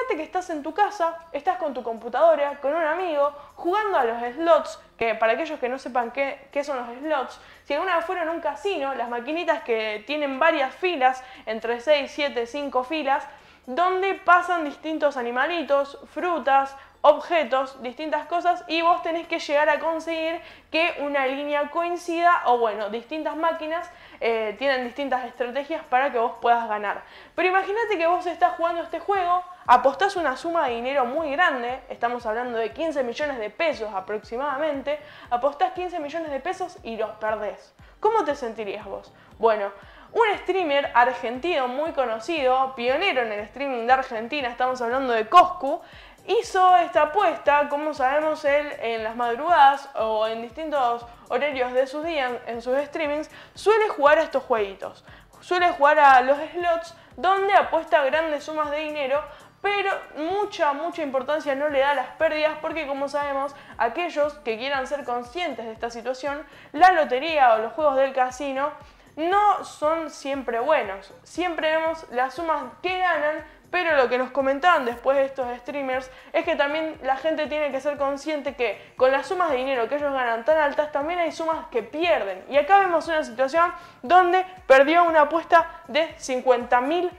imagínate que estás en tu casa, estás con tu computadora, con un amigo, jugando a los slots, que para aquellos que no sepan qué son los slots, si alguna vez fueron a un casino, las maquinitas que tienen varias filas, entre 6, 7, 5 filas, donde pasan distintos animalitos, frutas, objetos, distintas cosas, y vos tenés que llegar a conseguir que una línea coincida, o bueno, distintas máquinas tienen distintas estrategias para que vos puedas ganar. Pero imagínate que vos estás jugando este juego, apostás una suma de dinero muy grande, estamos hablando de 15 millones de pesos aproximadamente, apostás 15 millones de pesos y los perdés. ¿Cómo te sentirías vos? Bueno, un streamer argentino muy conocido, pionero en el streaming de Argentina, estamos hablando de Coscu, hizo esta apuesta, como sabemos él en las madrugadas o en distintos horarios de sus días en sus streamings, suele jugar a estos jueguitos, suele jugar a los slots donde apuesta grandes sumas de dinero, pero mucha importancia no le da a las pérdidas porque, como sabemos, aquellos que quieran ser conscientes de esta situación, la lotería o los juegos del casino no son siempre buenos, siempre vemos las sumas que ganan. Pero lo que nos comentaban después de estos streamers es que también la gente tiene que ser consciente que con las sumas de dinero que ellos ganan tan altas, también hay sumas que pierden. Y acá vemos una situación donde perdió una apuesta de $50.000.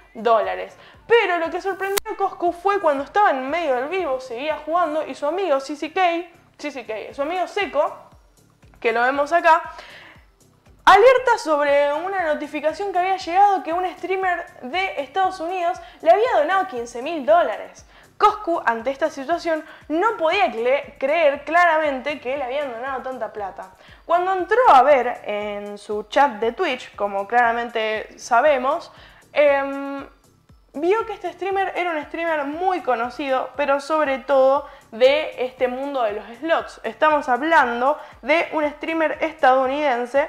Pero lo que sorprendió a Coscu fue cuando estaba en medio del vivo, seguía jugando y su amigo su amigo Seco, que lo vemos acá, alerta sobre una notificación que había llegado que un streamer de Estados Unidos le había donado $15.000. Coscu, ante esta situación, no podía creer claramente que le habían donado tanta plata. Cuando entró a ver en su chat de Twitch, como claramente sabemos, vio que este streamer era un streamer muy conocido, pero sobre todo de este mundo de los slots. Estamos hablando de un streamer estadounidense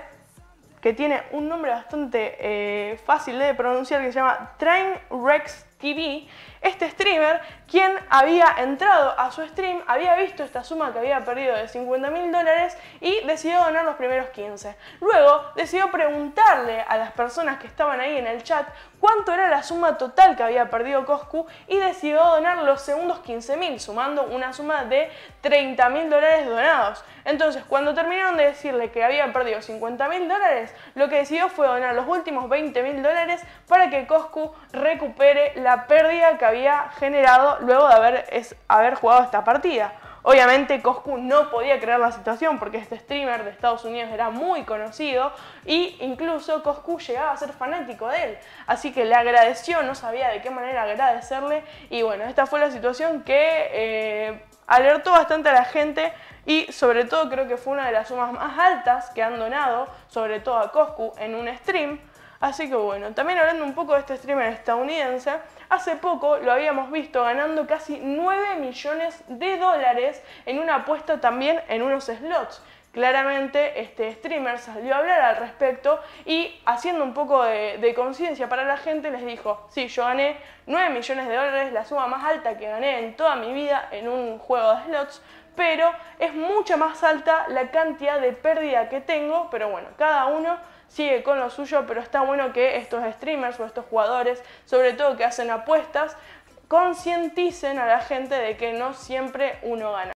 que tiene un nombre bastante fácil de pronunciar, que se llama Trainwreckstv. Este streamer, quien había entrado a su stream, había visto esta suma que había perdido de $50.000 y decidió donar los primeros 15. Luego decidió preguntarle a las personas que estaban ahí en el chat cuánto era la suma total que había perdido Coscu y decidió donar los segundos 15.000, sumando una suma de $30.000 donados. Entonces, cuando terminaron de decirle que había perdido $50.000, lo que decidió fue donar los últimos $20.000 para que Coscu recupere la pérdida que había generado luego de haber jugado esta partida. Obviamente Coscu no podía creer la situación porque este streamer de Estados Unidos era muy conocido e incluso Coscu llegaba a ser fanático de él. Así que le agradeció, no sabía de qué manera agradecerle y bueno, esta fue la situación que alertó bastante a la gente y sobre todo creo que fue una de las sumas más altas que han donado, sobre todo a Coscu, en un stream. Así que bueno, también hablando un poco de este streamer estadounidense, hace poco lo habíamos visto ganando casi $9 millones en una apuesta también en unos slots. Claramente este streamer salió a hablar al respecto y haciendo un poco de conciencia para la gente les dijo, sí, yo gané $9 millones, la suma más alta que gané en toda mi vida en un juego de slots, pero es mucha más alta la cantidad de pérdida que tengo, pero bueno, cada uno sigue con lo suyo, pero está bueno que estos streamers o estos jugadores, sobre todo que hacen apuestas, concienticen a la gente de que no siempre uno gana.